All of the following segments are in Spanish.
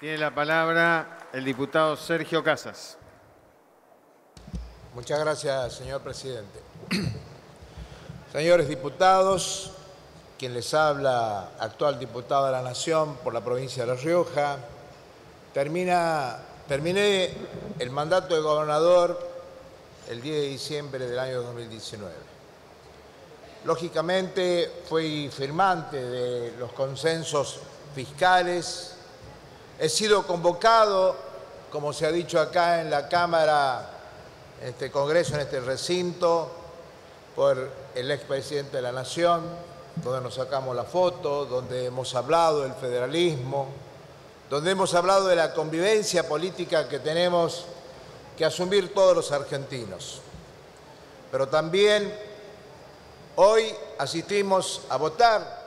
Tiene la palabra el diputado Sergio Casas. Muchas gracias, señor presidente. Señores diputados, quien les habla, actual diputado de la Nación por la provincia de La Rioja, terminé el mandato de gobernador el 10 de diciembre del año 2019. Lógicamente fui firmante de los consensos fiscales. He sido convocado, como se ha dicho acá en la Cámara, en este Congreso, en este recinto, por el expresidente de la Nación, donde nos sacamos la foto, donde hemos hablado del federalismo, donde hemos hablado de la convivencia política que tenemos que asumir todos los argentinos. Pero también hoy asistimos a votar,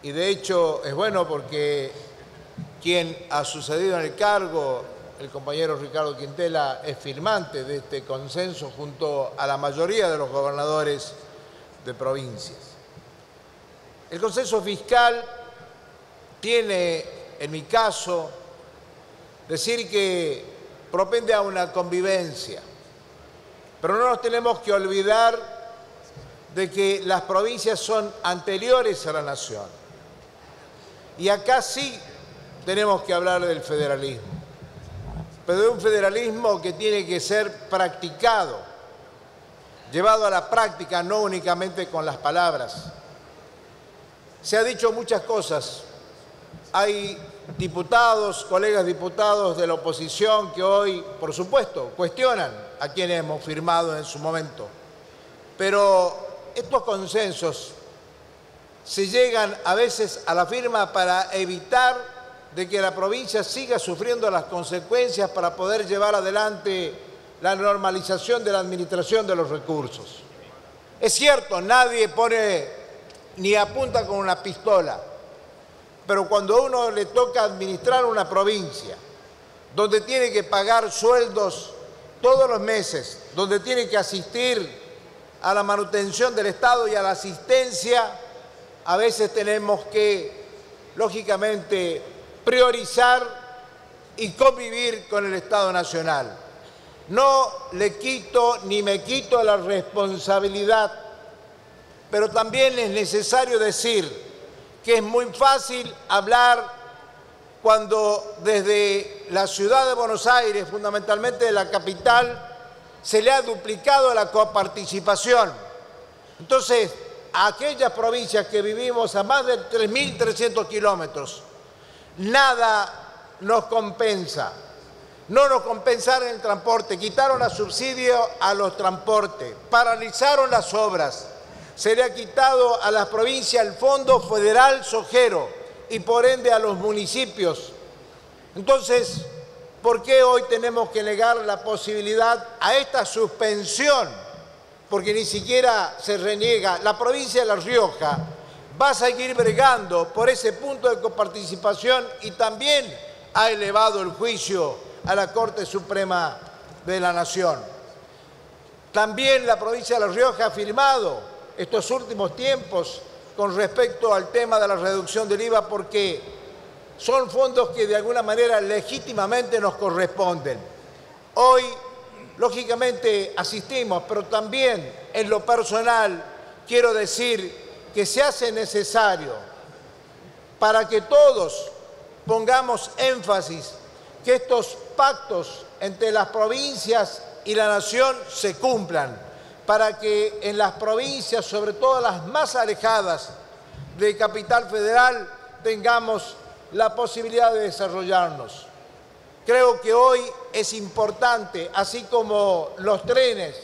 y de hecho es bueno porque quien ha sucedido en el cargo, el compañero Ricardo Quintela, es firmante de este consenso junto a la mayoría de los gobernadores de provincias. El consenso fiscal tiene, en mi caso, decir que propende a una convivencia, pero no nos tenemos que olvidar de que las provincias son anteriores a la Nación. Y acá sí tenemos que hablar del federalismo, pero de un federalismo que tiene que ser practicado, llevado a la práctica, no únicamente con las palabras. Se ha dicho muchas cosas. Hay diputados, colegas diputados de la oposición que hoy, por supuesto, cuestionan a quienes hemos firmado en su momento. Pero estos consensos se llegan a veces a la firma para evitar de que la provincia siga sufriendo las consecuencias para poder llevar adelante la normalización de la administración de los recursos. Es cierto, nadie pone ni apunta con una pistola, pero cuando a uno le toca administrar una provincia donde tiene que pagar sueldos todos los meses, donde tiene que asistir a la manutención del Estado y a la asistencia, a veces tenemos que, lógicamente, priorizar y convivir con el Estado Nacional. No le quito ni me quito la responsabilidad, pero también es necesario decir que es muy fácil hablar cuando desde la ciudad de Buenos Aires, fundamentalmente de la capital, se le ha duplicado la coparticipación. Entonces, a aquellas provincias que vivimos a más de 3.300 kilómetros, nada nos compensa. No nos compensaron el transporte, quitaron el subsidio a los transportes, paralizaron las obras, se le ha quitado a las provincias el Fondo Federal Sojero y por ende a los municipios. Entonces, ¿por qué hoy tenemos que negar la posibilidad a esta suspensión? Porque ni siquiera se reniega. La provincia de La Rioja va a seguir bregando por ese punto de coparticipación y también ha elevado el juicio a la Corte Suprema de la Nación. También la provincia de La Rioja ha firmado estos últimos tiempos con respecto al tema de la reducción del IVA, porque son fondos que de alguna manera legítimamente nos corresponden. Hoy, lógicamente, asistimos, pero también en lo personal quiero decir que se hace necesario para que todos pongamos énfasis que estos pactos entre las provincias y la Nación se cumplan, para que en las provincias, sobre todo las más alejadas de Capital Federal, tengamos la posibilidad de desarrollarnos. Creo que hoy es importante, así como los trenes,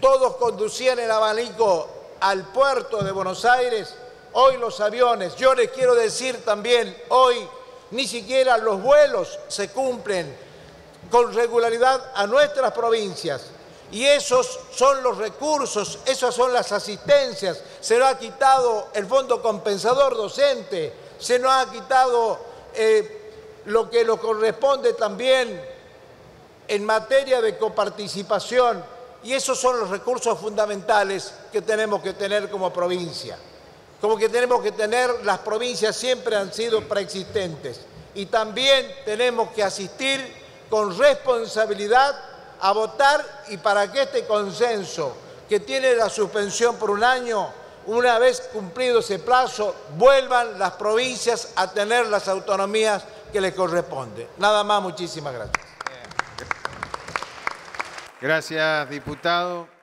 todos conducían el abanico al puerto de Buenos Aires, hoy los aviones, yo les quiero decir también, hoy ni siquiera los vuelos se cumplen con regularidad a nuestras provincias. Y esos son los recursos, esas son las asistencias. Se nos ha quitado el fondo compensador docente, se nos ha quitado lo que nos corresponde también en materia de coparticipación. Y esos son los recursos fundamentales que tenemos que tener como provincia. Como que tenemos que tener, las provincias siempre han sido preexistentes. y también tenemos que asistir con responsabilidad a votar y para que este consenso que tiene la suspensión por un año, una vez cumplido ese plazo, vuelvan las provincias a tener las autonomías que les corresponde. Nada más, muchísimas gracias. Gracias, diputado.